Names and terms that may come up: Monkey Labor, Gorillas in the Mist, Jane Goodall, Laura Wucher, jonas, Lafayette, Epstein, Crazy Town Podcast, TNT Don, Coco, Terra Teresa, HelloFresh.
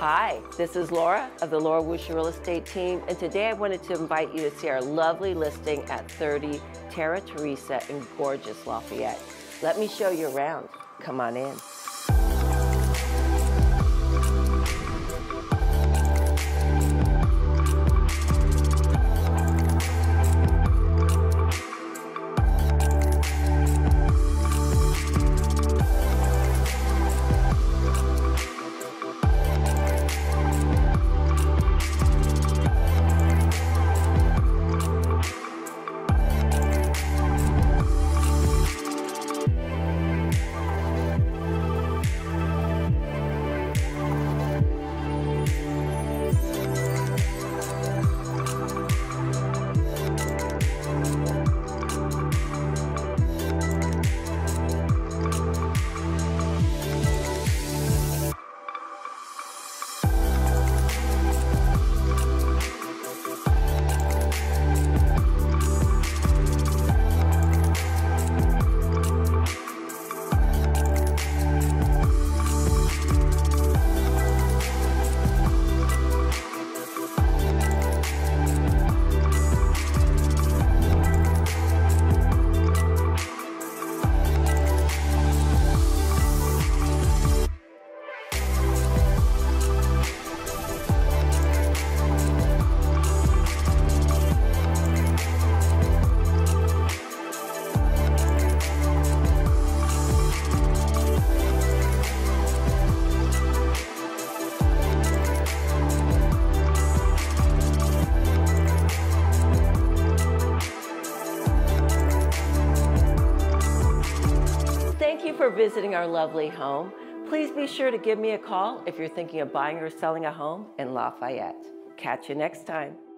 Hi, this is Laura of the Laura Wucher Real Estate Team, and today I wanted to invite you to see our lovely listing at 30 Terra Teresa in gorgeous Lafayette. Let me show you around. Come on in. Thank you for visiting our lovely home. Please be sure to give me a call if you're thinking of buying or selling a home in Lafayette. Catch you next time.